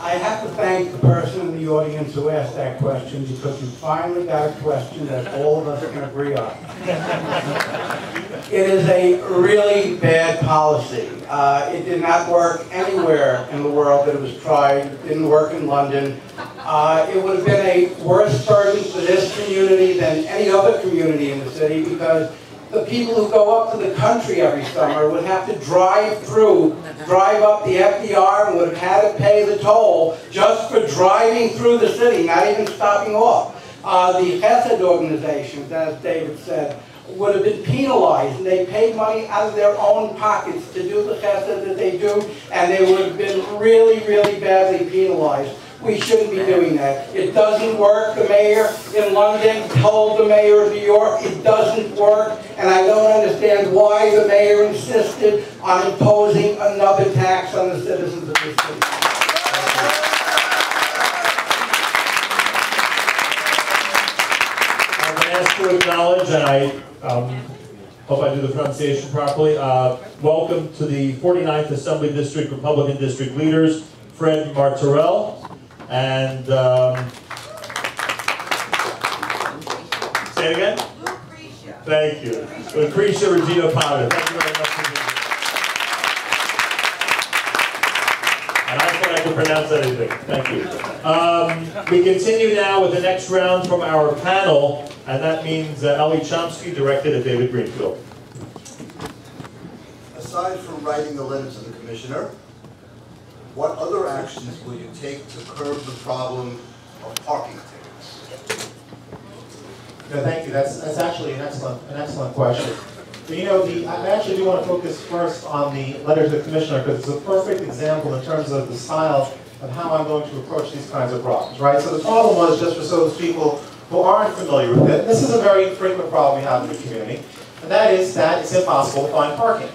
I have to thank the person in the audience who asked that question, because you finally got a question that all of us can agree on. It is a really bad policy. It did not work anywhere in the world that it was tried. It didn't work in London. It would have been a worse burden for this community than any other community in the city, because the people who go up to the country every summer would have to drive up the FDR, and would have had to pay the toll just for driving through the city, not even stopping off. The Chesed organizations, as David said, would have been penalized, and they paid money out of their own pockets to do the Chesed that they do, and they would have been really, really badly penalized. We shouldn't be doing that. It doesn't work. The mayor in London told the mayor of New York it doesn't work, and I don't understand why the mayor insisted on imposing another tax on the citizens of this city. I'm going to ask to acknowledge, and I hope I do the pronunciation properly, welcome to the 49th Assembly District Republican District Leaders, Fred Martorell, and say it again? Lucrecia. Thank you. Lucrecia Regina-Potter. Thank you very much for being here. And I thought I could pronounce anything. Thank you. We continue now with the next round from our panel, and that means Elie Chomsky, directed at David Greenfield. Aside from writing the letter to the commissioner, what other actions will you take to curb the problem of parking tickets? No, thank you. That's actually an excellent question. But, you know, I actually do want to focus first on the letter to the commissioner, because it's a perfect example in terms of the style of how I'm going to approach these kinds of problems, right? So the problem was, just for those people who aren't familiar with it, this is a very frequent problem we have in the community, and that is that it's impossible to find parking.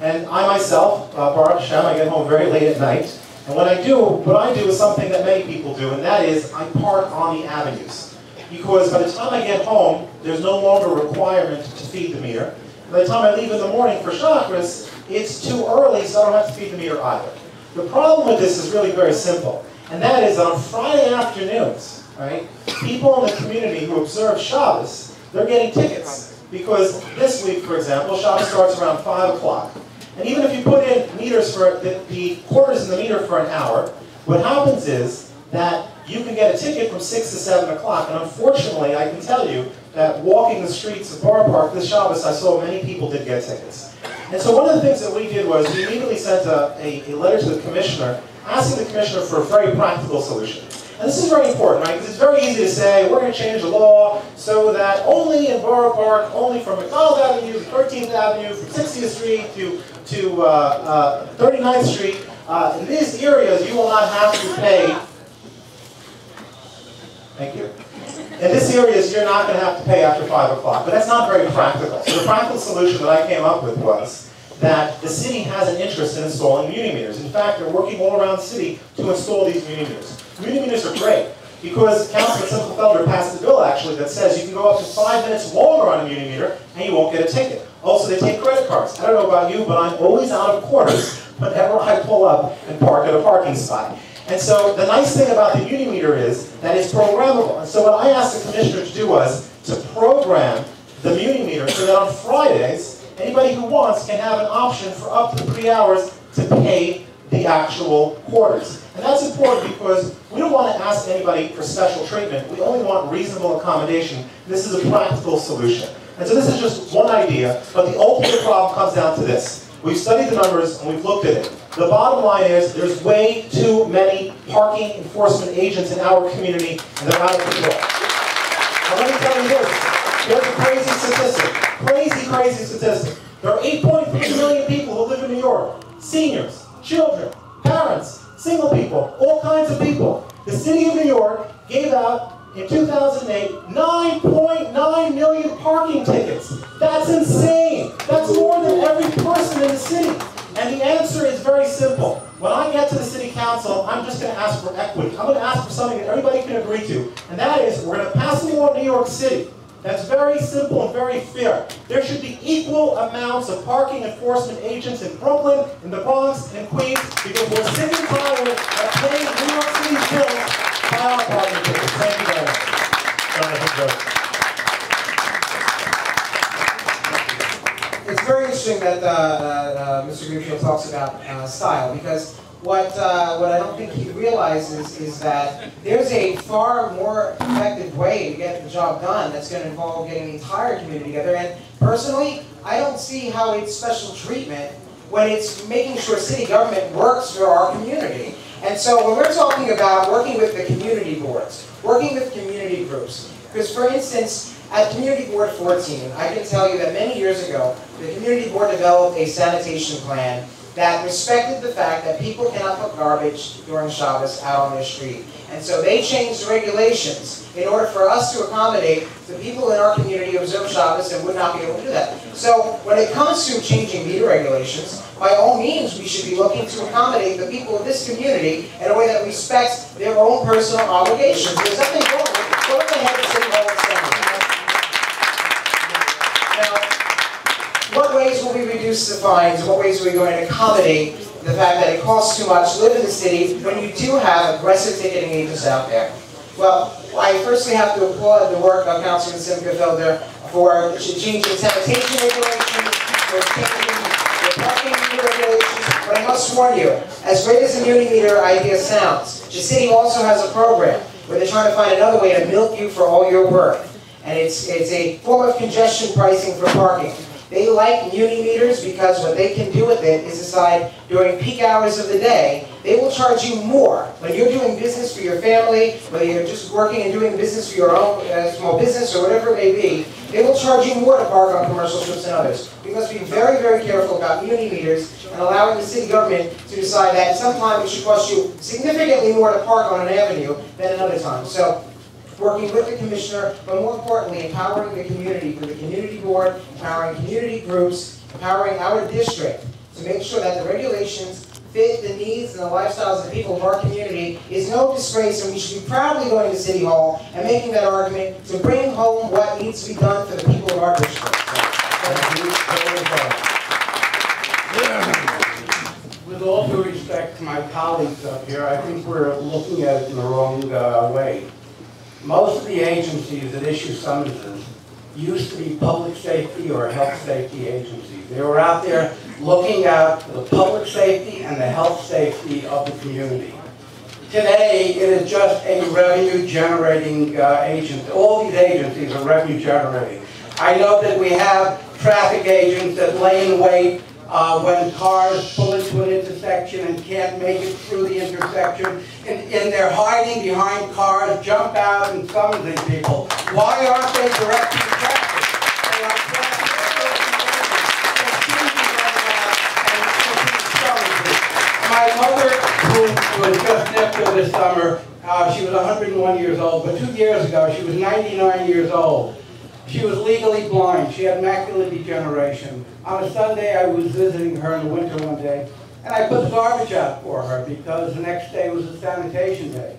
And I myself, Baruch Hashem, I get home very late at night, and what I do is something that many people do, and that is I park on the avenues. Because by the time I get home, there's no longer a requirement to feed the meter. By the time I leave in the morning for chakras, it's too early, so I don't have to feed the meter either. The problem with this is really very simple, and that is on Friday afternoons, right, people in the community who observe Shabbos, they're getting tickets. Because this week, for example, Shabbos starts around 5 o'clock. And even if you put in meters for the quarters in the meter for an hour, what happens is that you can get a ticket from 6 to 7 o'clock. And unfortunately, I can tell you that walking the streets of Borough Park this Shabbos, I saw many people did get tickets. And so one of the things that we did was we immediately sent a letter to the commissioner, asking the commissioner for a very practical solution. And this is very important, right? Because it's very easy to say, we're going to change the law so that only in Borough Park, only from McDonald Avenue to 13th Avenue, from 60th Street to 39th Street, in these areas you will not have to pay. Thank you. In these areas you're not going to have to pay after 5 o'clock. But that's not very practical. So the practical solution that I came up with was that the city has an interest in installing Muni Meters. In fact, they're working all around the city to install these Muni Meters. Muni Meters are great, because Councilman Simcha Felder passed a bill, actually, that says you can go up to 5 minutes longer on a Muni Meter and you won't get a ticket. Also, they take credit cards. I don't know about you, but I'm always out of quarters whenever I pull up and park at a parking spot. And so the nice thing about the Muni Meter is that it's programmable. And so what I asked the commissioner to do was to program the Muni Meter so that on Fridays, anybody who wants can have an option for up to 3 hours to pay the actual quarters. And that's important, because we don't want to ask anybody for special treatment. We only want reasonable accommodation. This is a practical solution. And so this is just one idea, but the ultimate problem comes down to this. We've studied the numbers and we've looked at it. The bottom line is there's way too many parking enforcement agents in our community, and they're out of control. Now let me tell you this. There's a crazy statistic. Crazy, crazy statistic. There are 8.3 million people who live in New York. Seniors, children, parents, single people, all kinds of people. The city of New York gave out, in 2008, 9.9 million parking tickets. That's insane. That's more than every person in the city. And the answer is very simple. When I get to the city council, I'm just going to ask for equity. I'm going to ask for something that everybody can agree to. And that is, we're going to pass a law in New York City. That's very simple and very fair. There should be equal amounts of parking enforcement agents in Brooklyn, in the Bronx, and in Queens, because we're sick and tired of paying New York City Mr. Greenfield talks about style, because what I don't think he realizes is that there's a far more effective way to get the job done that's going to involve getting the entire community together. And personally, I don't see how it's special treatment when it's making sure city government works for our community. And so when we're talking about working with the community boards, working with community groups, because for instance, at Community Board 14, I can tell you that many years ago, the Community Board developed a sanitation plan that respected the fact that people cannot put garbage during Shabbos out on their street. And so they changed the regulations in order for us to accommodate the people in our community who observe Shabbos and would not be able to do that. So when it comes to changing meter regulations, by all means we should be looking to accommodate the people of this community in a way that respects their own personal obligations. There's nothing wrong with going ahead and saying, well, it's what ways will we reduce the fines? What ways are we going to accommodate the fact that it costs too much to live in the city when you do have aggressive ticketing agents out there? Well, I firstly have to applaud the work of Councilman Simcha Felder for changing sanitation regulations, for changing the parking regulations. But I must warn you, as great as the Muni Meter idea sounds, the city also has a program where they're trying to find another way to milk you for all your work. And it's a form of congestion pricing for parking. They like Muni Meters because what they can do with it is decide during peak hours of the day, they will charge you more. When you're doing business for your family, whether you're just working and doing business for your own small business or whatever it may be, they will charge you more to park on commercial strips than others. We must be very, very careful about Muni Meters and allowing the city government to decide that sometimes it should cost you significantly more to park on an avenue than another time. So, working with the commissioner, but more importantly, empowering the community through the community board, empowering community groups, empowering our district to make sure that the regulations fit the needs and the lifestyles of the people of our community is no disgrace, and we should be proudly going to City Hall and making that argument to bring home what needs to be done for the people of our district. Thank you very much. With all due respect to my colleagues up here, I think we're looking at it in the wrong way. Most of the agencies that issue summonses used to be public safety or health safety agencies. They were out there looking out for the public safety and the health safety of the community. Today, it is just a revenue-generating agent. All these agencies are revenue-generating. I know that we have traffic agents that lay in wait when cars pull into an intersection and can't make it through the intersection, and they're hiding behind cars, jump out and summon these people. Why aren't they directing traffic? They are traffic and my mother, who was just nephew this summer, she was 101 years old, but 2 years ago she was 99 years old. She was legally blind. She had macular degeneration. On a Sunday, I was visiting her in the winter one day, and I put the garbage out for her because the next day was a sanitation day.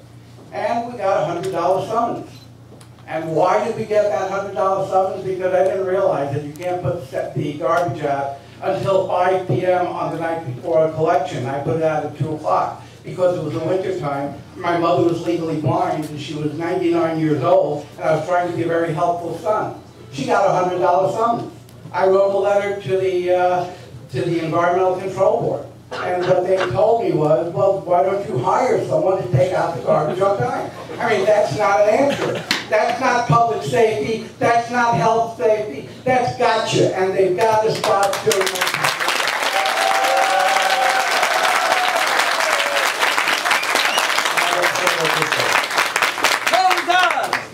And we got a $100 summons. And why did we get that $100 summons? Because I didn't realize that you can't set the garbage out until 5 p.m. on the night before a collection. I put it out at 2 o'clock because it was the winter time. My mother was legally blind, and she was 99 years old, and I was trying to be a very helpful son. She got a $100 summons. I wrote a letter to the Environmental Control Board, and what they told me was, well, why don't you hire someone to take out the garbage on time? I mean, that's not an answer. That's not public safety. That's not health safety. That's gotcha, and they've got to stop.